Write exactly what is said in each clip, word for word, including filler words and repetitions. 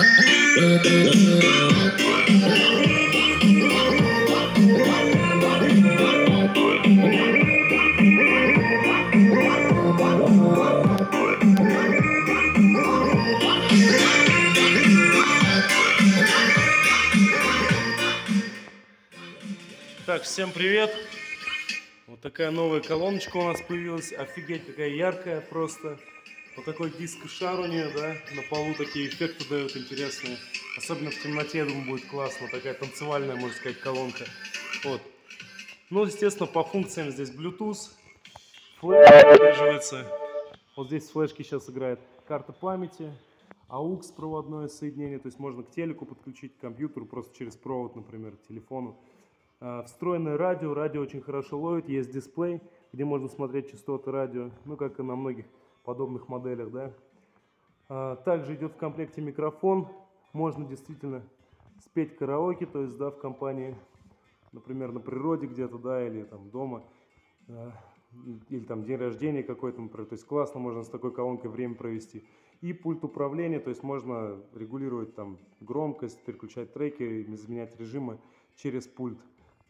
Так, всем привет! Вот такая новая колоночка у нас появилась. Офигеть, какая яркая просто. Вот такой диск Шарония, да, на полу такие эффекты дают интересные. Особенно в темноте, я думаю, будет классно. Такая танцевальная, можно сказать, колонка. Вот. Ну, естественно, по функциям здесь Bluetooth. Флешка поддерживается. Вот здесь флешки сейчас играет. Карта памяти. а у икс проводное соединение. То есть можно к телеку подключить, к компьютеру, просто через провод, например, к телефону. Встроенное радио, радио очень хорошо ловит, есть дисплей, где можно смотреть частоты радио, ну как и на многих подобных моделях, да. Также идет в комплекте микрофон, можно действительно спеть караоке, то есть, да, в компании, например, на природе где-то, да, или там дома, или там день рождения какой-то, например, то есть классно можно с такой колонкой время провести. И пульт управления, то есть можно регулировать там громкость, переключать треки, изменять режимы через пульт.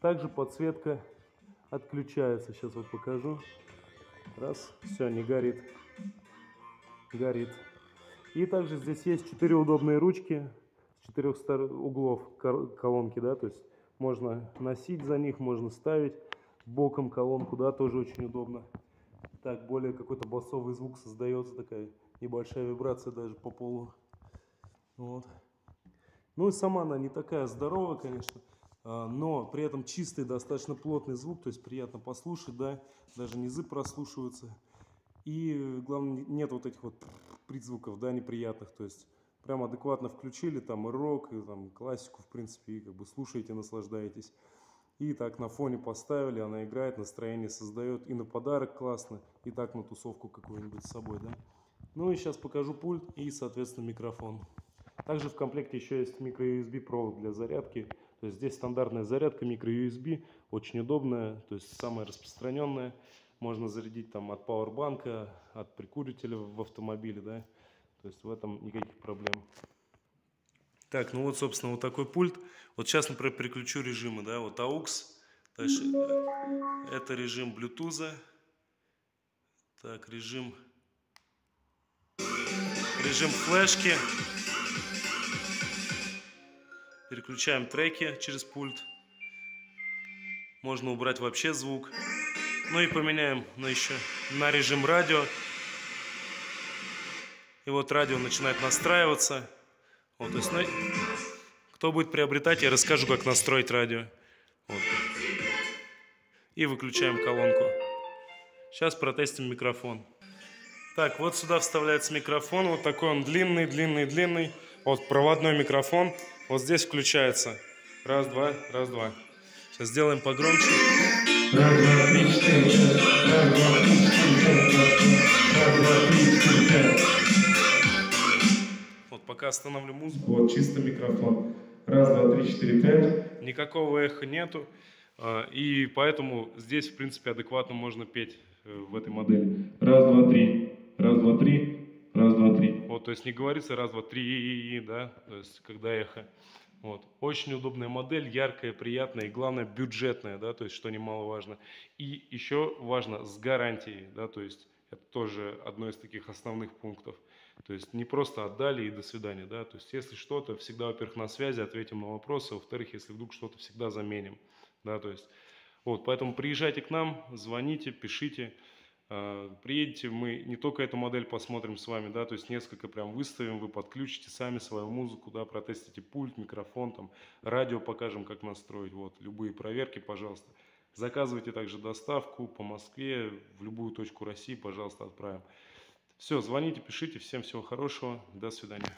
Также подсветка отключается. Сейчас вот покажу. Раз, все, не горит. Горит. И также здесь есть четыре удобные ручки с четырех углов колонки, да, то есть можно носить за них, можно ставить боком колонку, да, тоже очень удобно. Так, более какой-то басовый звук создается, такая небольшая вибрация даже по полу. Вот. Ну и сама она не такая здоровая, конечно. Но при этом чистый, достаточно плотный звук, то есть приятно послушать, да, даже низы прослушиваются. И главное, нет вот этих вот предзвуков, да, неприятных, то есть прям адекватно включили там и рок, и там классику, в принципе, и как бы слушаете, наслаждаетесь. И так на фоне поставили, она играет, настроение создает, и на подарок классно, и так на тусовку какую-нибудь с собой, да. Ну и сейчас покажу пульт и, соответственно, микрофон. Также в комплекте еще есть микро ю эс би провод для зарядки. То есть здесь стандартная зарядка микро ю эс би, очень удобная, то есть самая распространенная. Можно зарядить там от пауэрбанка, от прикурителя в автомобиле, да. То есть в этом никаких проблем. Так, ну вот, собственно, вот такой пульт. Вот сейчас, например, переключу режимы, да, вот а у икс. Дальше это режим Bluetooth. Так, режим... Режим флешки. Переключаем треки через пульт. Можно убрать вообще звук. Ну и поменяем на еще на режим радио. И вот радио начинает настраиваться. Вот, то есть, ну, кто будет приобретать, я расскажу, как настроить радио. Вот. И выключаем колонку. Сейчас протестим микрофон. Так, вот сюда вставляется микрофон. Вот такой он длинный, длинный, длинный. Вот проводной микрофон. Вот здесь включается. Раз, два, раз, два. Сейчас сделаем погромче. Вот пока остановлю музыку. Вот чисто микрофон. Раз, два, три, четыре, пять. Никакого эха нету. И поэтому здесь, в принципе, адекватно можно петь в этой модели. Раз, два, три. Раз, два, три. Раз, два, три. Вот, то есть не говорится раз, два, три, да, то есть когда эхо. Вот. Очень удобная модель, яркая, приятная и, главное, бюджетная, да, то есть, что немаловажно. И еще важно, с гарантией, да, то есть это тоже одно из таких основных пунктов. То есть не просто отдали и до свидания, да, то есть если что-то, всегда, во-первых, на связи, ответим на вопросы, во-вторых, если вдруг что-то, всегда заменим, да, то есть. Вот, поэтому приезжайте к нам, звоните, пишите. Приедете, мы не только эту модель посмотрим с вами, да, то есть несколько прям выставим, вы подключите сами свою музыку, да, протестите пульт, микрофон, там, радио покажем, как настроить, вот, любые проверки, пожалуйста. Заказывайте также доставку по Москве, в любую точку России, пожалуйста, отправим. Все, звоните, пишите, всем всего хорошего, до свидания.